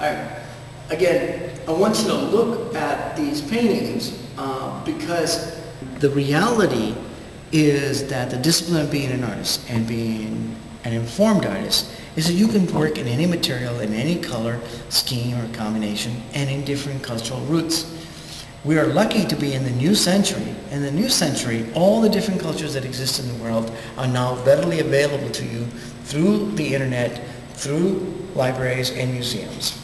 I, again, I want you to look at these paintings because the reality is that the discipline of being an artist and being an informed artist is that you can work in any material, in any color, scheme, or combination, and in different cultural roots. We are lucky to be in the new century. In the new century, all the different cultures that exist in the world are now readily available to you through the internet, through libraries and museums.